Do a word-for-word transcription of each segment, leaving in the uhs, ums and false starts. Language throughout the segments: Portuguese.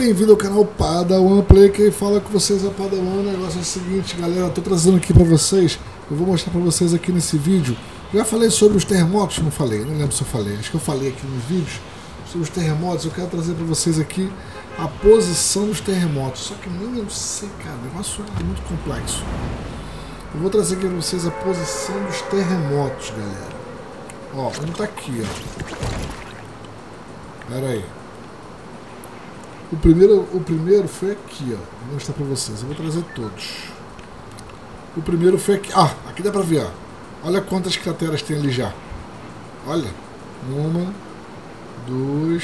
Bem-vindo ao canal Padawan Play, quem fala com vocês é Padawan. O negócio é o seguinte, galera, estou trazendo aqui para vocês, eu vou mostrar para vocês aqui nesse vídeo. Já falei sobre os terremotos, não falei, não lembro se eu falei, acho que eu falei aqui nos vídeos sobre os terremotos. Eu quero trazer para vocês aqui a posição dos terremotos, só que nem eu sei, cara, o negócio é muito complexo. Eu vou trazer aqui para vocês a posição dos terremotos, galera. Ó, um tá aqui, ó. Pera aí. O primeiro, o primeiro foi aqui, ó. Vou mostrar pra vocês. Eu vou trazer todos. O primeiro foi aqui. Ah, aqui dá pra ver, ó. Olha quantas crateras tem ali já. Olha. Uma, duas.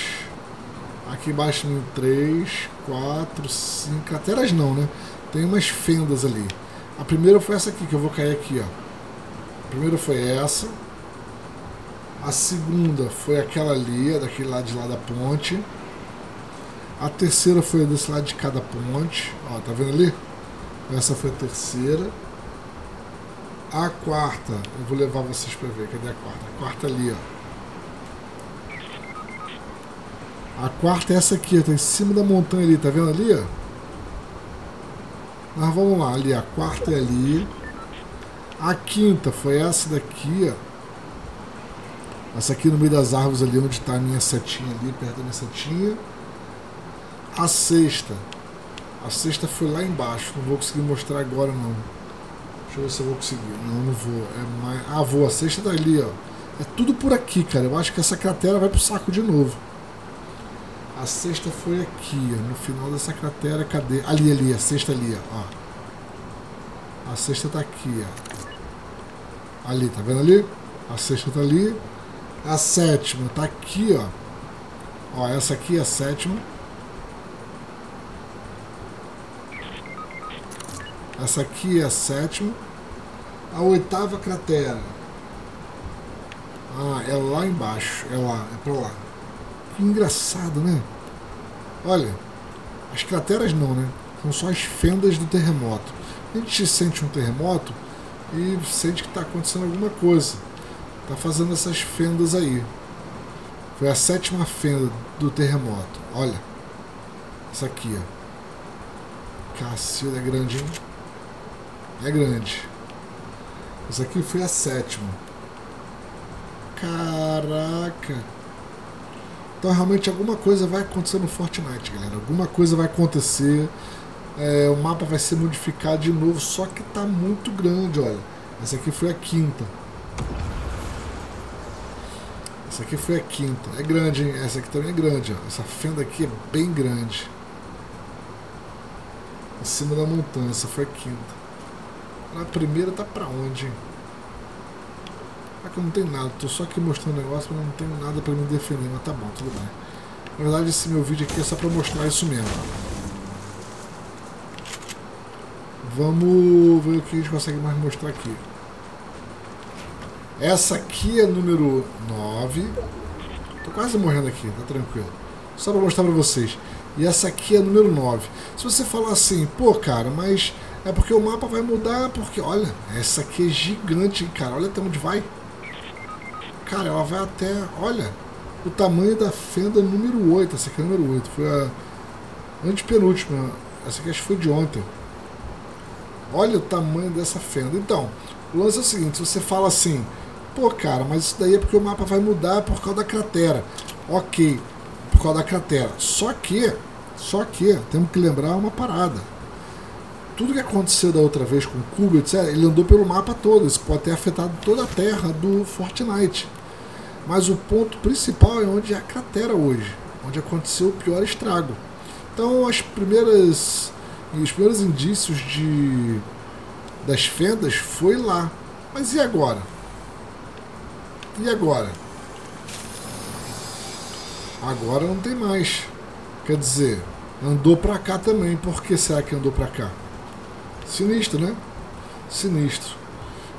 Aqui embaixo tem três, quatro, cinco. Crateras não, né? Tem umas fendas ali. A primeira foi essa aqui, que eu vou cair aqui, ó. A primeira foi essa. A segunda foi aquela ali, daquele lado de lá da ponte. A terceira foi desse lado de cada ponte. Ó, tá vendo ali? Essa foi a terceira. A quarta, eu vou levar vocês pra ver. Cadê a quarta? A quarta ali, ó. A quarta é essa aqui, ó. Tá em cima da montanha ali, tá vendo ali, ó? Mas vamos lá, ali, a quarta é ali. A quinta foi essa daqui, ó. Essa aqui no meio das árvores ali, onde tá a minha setinha ali, perto da minha setinha. A sexta. A sexta foi lá embaixo. Não vou conseguir mostrar agora, não. Deixa eu ver se eu vou conseguir. Não, não vou. É mais... Ah, vou. A sexta tá ali, ó. É tudo por aqui, cara. Eu acho que essa cratera vai pro saco de novo. A sexta foi aqui, ó. No final dessa cratera, cadê? Ali, ali. A sexta ali, ó. A sexta tá aqui, ó. Ali, tá vendo ali? A sexta tá ali. A sétima tá aqui, ó. Ó, essa aqui é a sétima. Essa aqui é a sétima. A oitava cratera. Ah, é lá embaixo. É lá, é pra lá. Que engraçado, né? Olha, as crateras não, né? São só as fendas do terremoto. A gente sente um terremoto e sente que tá acontecendo alguma coisa. Tá fazendo essas fendas aí. Foi a sétima fenda do terremoto. Olha. Essa aqui, ó. Cacilda, é grande, hein? É grande. Essa aqui foi a sétima. Caraca. Então realmente alguma coisa vai acontecer no Fortnite, galera. Alguma coisa vai acontecer. É, o mapa vai ser modificado de novo. Só que tá muito grande, olha. Essa aqui foi a quinta. Essa aqui foi a quinta. É grande, hein? Essa aqui também é grande, ó. Essa fenda aqui é bem grande. Em cima da montanha. Essa foi a quinta. A primeira tá pra onde? Ah, que eu não tenho nada, tô só aqui mostrando o negócio, mas não tenho nada pra me defender, mas tá bom, tudo bem. Na verdade esse meu vídeo aqui é só pra mostrar isso mesmo. Vamos ver o que a gente consegue mais mostrar aqui. Essa aqui é número nove. Tô quase morrendo aqui, tá tranquilo. Só pra mostrar pra vocês. E essa aqui é número nove. Se você falar assim, pô cara, mas... É porque o mapa vai mudar, porque, olha, essa aqui é gigante, hein, cara, olha até onde vai. Cara, ela vai até, olha, o tamanho da fenda número oito, essa aqui é a número oito, foi a antepenúltima, essa aqui acho que foi de ontem. Olha o tamanho dessa fenda. Então, o lance é o seguinte, se você fala assim, pô, cara, mas isso daí é porque o mapa vai mudar por causa da cratera. Ok, por causa da cratera, só que, só que, temos que lembrar uma parada. Tudo que aconteceu da outra vez com o Kubits, ele andou pelo mapa todo. Isso pode ter afetado toda a terra do Fortnite. Mas o ponto principal é onde é a cratera hoje. Onde aconteceu o pior estrago. Então as primeiras, os primeiros indícios de, das fendas foi lá. Mas e agora? E agora? Agora não tem mais. Quer dizer, andou pra cá também. Por que será que andou pra cá? Sinistro, né? Sinistro.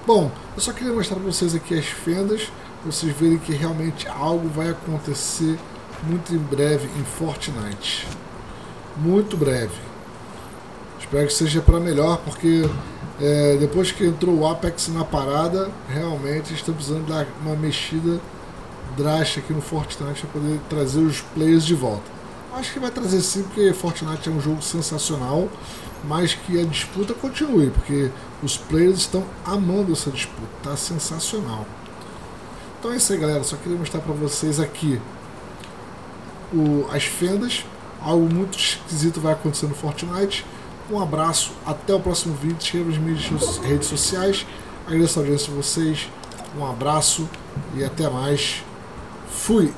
Bom, eu só queria mostrar para vocês aqui as fendas, pra vocês verem que realmente algo vai acontecer muito em breve em Fortnite. Muito breve. Espero que seja para melhor, porque é, depois que entrou o Apex na parada, realmente estão precisando dar uma mexida drástica aqui no Fortnite para poder trazer os players de volta. Acho que vai trazer sim, porque Fortnite é um jogo sensacional, mas que a disputa continue, porque os players estão amando essa disputa, tá sensacional. Então é isso aí, galera, só queria mostrar pra vocês aqui o, as fendas, algo muito esquisito vai acontecer no Fortnite. Um abraço, até o próximo vídeo, se inscreva nas minhas redes sociais, agradeço a audiência de vocês, um abraço e até mais, fui!